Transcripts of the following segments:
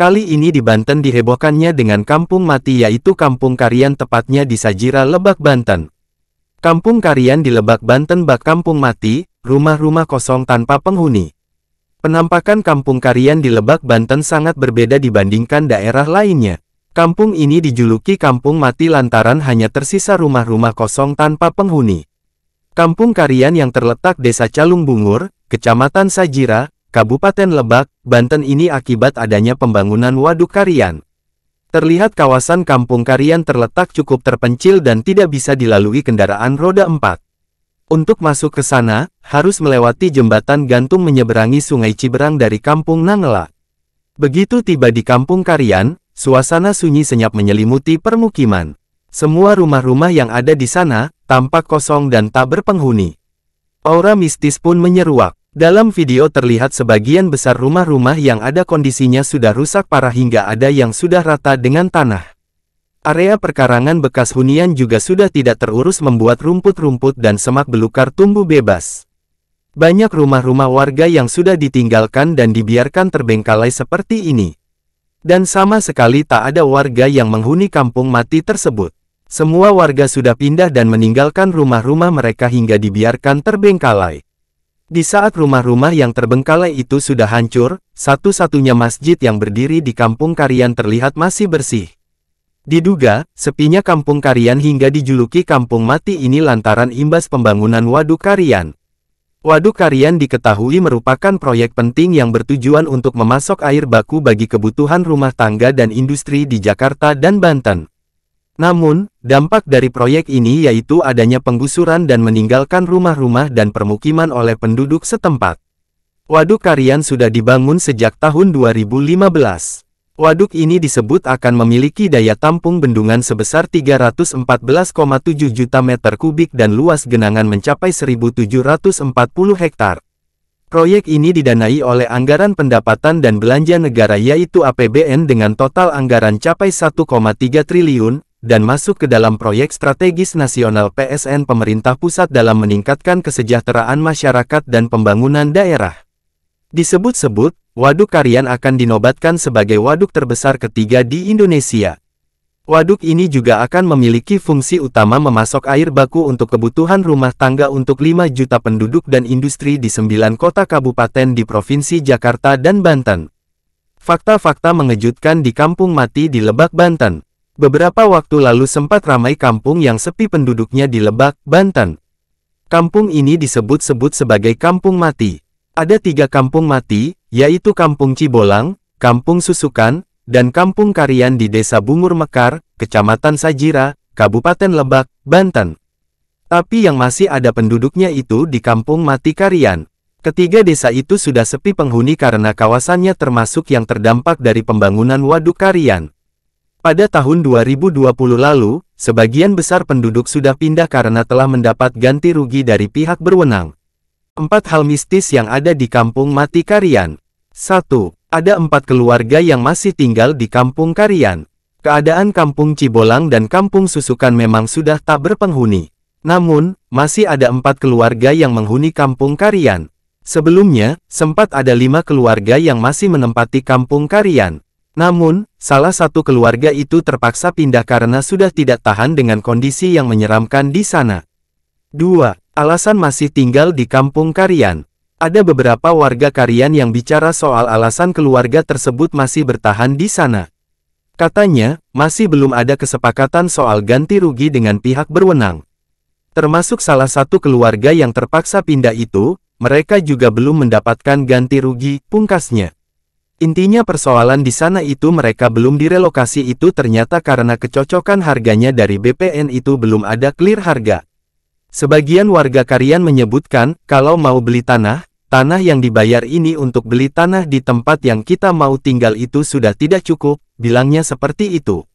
Kali ini di Banten dihebohkannya dengan Kampung Mati, yaitu Kampung Karian, tepatnya di Sajira, Lebak, Banten. Kampung Karian di Lebak, Banten, bak Kampung Mati, rumah-rumah kosong tanpa penghuni. Penampakan Kampung Karian di Lebak, Banten sangat berbeda dibandingkan daerah lainnya. Kampung ini dijuluki Kampung Mati lantaran hanya tersisa rumah-rumah kosong tanpa penghuni. Kampung Karian yang terletak Desa Calung Bungur, Kecamatan Sajira, Kabupaten Lebak, Banten ini akibat adanya pembangunan Waduk Karian. Terlihat kawasan Kampung Karian terletak cukup terpencil dan tidak bisa dilalui kendaraan roda 4. Untuk masuk ke sana, harus melewati jembatan gantung menyeberangi Sungai Ciberang dari Kampung Nangla. Begitu tiba di Kampung Karian, suasana sunyi senyap menyelimuti permukiman. Semua rumah-rumah yang ada di sana tampak kosong dan tak berpenghuni. Aura mistis pun menyeruak. Dalam video terlihat sebagian besar rumah-rumah yang ada kondisinya sudah rusak parah hingga ada yang sudah rata dengan tanah. Area perkarangan bekas hunian juga sudah tidak terurus, membuat rumput-rumput dan semak belukar tumbuh bebas. Banyak rumah-rumah warga yang sudah ditinggalkan dan dibiarkan terbengkalai seperti ini. Dan sama sekali tak ada warga yang menghuni Kampung Mati tersebut. Semua warga sudah pindah dan meninggalkan rumah-rumah mereka hingga dibiarkan terbengkalai. Di saat rumah-rumah yang terbengkalai itu sudah hancur, satu-satunya masjid yang berdiri di Kampung Karian terlihat masih bersih. Diduga, sepinya Kampung Karian hingga dijuluki Kampung Mati ini lantaran imbas pembangunan Waduk Karian. Waduk Karian diketahui merupakan proyek penting yang bertujuan untuk memasok air baku bagi kebutuhan rumah tangga dan industri di Jakarta dan Banten. Namun, dampak dari proyek ini yaitu adanya penggusuran dan meninggalkan rumah-rumah dan permukiman oleh penduduk setempat. Waduk Karian sudah dibangun sejak tahun 2015. Waduk ini disebut akan memiliki daya tampung bendungan sebesar 314,7 juta meter kubik dan luas genangan mencapai 1.740 hektar. Proyek ini didanai oleh Anggaran Pendapatan dan Belanja Negara yaitu APBN dengan total anggaran capai 1,3 triliun. Dan masuk ke dalam proyek strategis nasional PSN pemerintah pusat dalam meningkatkan kesejahteraan masyarakat dan pembangunan daerah. Disebut-sebut, Waduk Karian akan dinobatkan sebagai waduk terbesar ketiga di Indonesia. Waduk ini juga akan memiliki fungsi utama memasok air baku untuk kebutuhan rumah tangga untuk 5 juta penduduk dan industri di 9 kota kabupaten di Provinsi Jakarta dan Banten. Fakta-fakta mengejutkan di Kampung Mati di Lebak, Banten. Beberapa waktu lalu sempat ramai kampung yang sepi penduduknya di Lebak, Banten. Kampung ini disebut-sebut sebagai Kampung Mati. Ada 3 Kampung Mati, yaitu Kampung Cibolang, Kampung Susukan, dan Kampung Karian di Desa Bungur Mekar, Kecamatan Sajira, Kabupaten Lebak, Banten. Tapi yang masih ada penduduknya itu di Kampung Mati Karian. Ketiga desa itu sudah sepi penghuni karena kawasannya termasuk yang terdampak dari pembangunan Waduk Karian. Pada tahun 2020 lalu, sebagian besar penduduk sudah pindah karena telah mendapat ganti rugi dari pihak berwenang. 4 hal mistis yang ada di Kampung Mati Karian. 1. Ada 4 keluarga yang masih tinggal di Kampung Karian. Keadaan Kampung Cibolang dan Kampung Susukan memang sudah tak berpenghuni. Namun, masih ada 4 keluarga yang menghuni Kampung Karian. Sebelumnya, sempat ada 5 keluarga yang masih menempati Kampung Karian. Namun, salah satu keluarga itu terpaksa pindah karena sudah tidak tahan dengan kondisi yang menyeramkan di sana. 2. Alasan masih tinggal di Kampung Karian. Ada beberapa warga Karian yang bicara soal alasan keluarga tersebut masih bertahan di sana. Katanya, masih belum ada kesepakatan soal ganti rugi dengan pihak berwenang. Termasuk salah satu keluarga yang terpaksa pindah itu, mereka juga belum mendapatkan ganti rugi, pungkasnya. Intinya persoalan di sana itu mereka belum direlokasi itu ternyata karena kecocokan harganya dari BPN itu belum ada clear harga. Sebagian warga Karian menyebutkan, kalau mau beli tanah, tanah yang dibayar ini untuk beli tanah di tempat yang kita mau tinggal itu sudah tidak cukup, bilangnya seperti itu.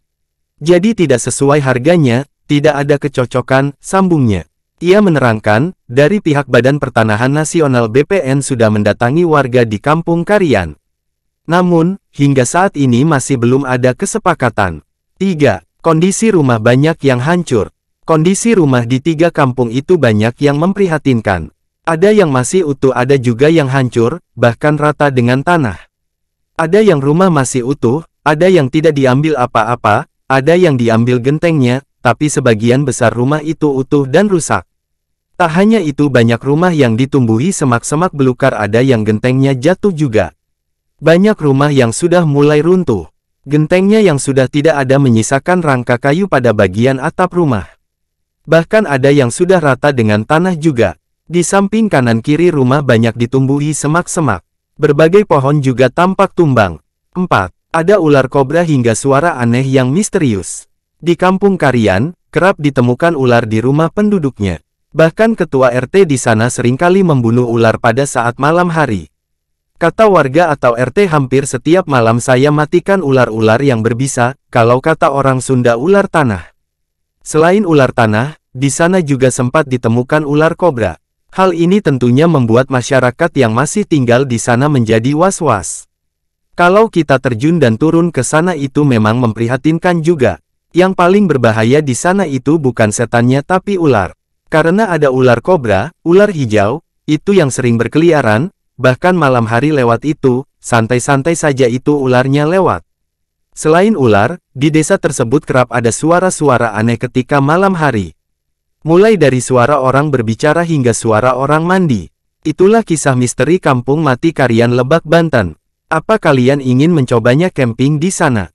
Jadi tidak sesuai harganya, tidak ada kecocokan, sambungnya. Ia menerangkan, dari pihak Badan Pertanahan Nasional BPN sudah mendatangi warga di Kampung Karian. Namun, hingga saat ini masih belum ada kesepakatan. 3. Kondisi rumah banyak yang hancur. Kondisi rumah di 3 kampung itu banyak yang memprihatinkan. Ada yang masih utuh, ada juga yang hancur, bahkan rata dengan tanah. Ada yang rumah masih utuh, ada yang tidak diambil apa-apa, ada yang diambil gentengnya, tapi sebagian besar rumah itu utuh dan rusak. Tak hanya itu, banyak rumah yang ditumbuhi semak-semak belukar, ada yang gentengnya jatuh juga. Banyak rumah yang sudah mulai runtuh. Gentengnya yang sudah tidak ada menyisakan rangka kayu pada bagian atap rumah. Bahkan ada yang sudah rata dengan tanah juga. Di samping kanan kiri rumah banyak ditumbuhi semak-semak. Berbagai pohon juga tampak tumbang. 4. Ada ular kobra hingga suara aneh yang misterius. Di Kampung Karian, kerap ditemukan ular di rumah penduduknya. Bahkan ketua RT di sana seringkali membunuh ular pada saat malam hari. Kata warga atau RT, hampir setiap malam saya matikan ular-ular yang berbisa, kalau kata orang Sunda ular tanah. Selain ular tanah, di sana juga sempat ditemukan ular kobra. Hal ini tentunya membuat masyarakat yang masih tinggal di sana menjadi was-was. Kalau kita terjun dan turun ke sana itu memang memprihatinkan juga. Yang paling berbahaya di sana itu bukan setannya tapi ular. Karena ada ular kobra, ular hijau, itu yang sering berkeliaran, bahkan malam hari lewat itu, santai-santai saja itu ularnya lewat. Selain ular, di desa tersebut kerap ada suara-suara aneh ketika malam hari. Mulai dari suara orang berbicara hingga suara orang mandi. Itulah kisah misteri Kampung Mati Karian Lebak, Banten. Apa kalian ingin mencobanya camping di sana?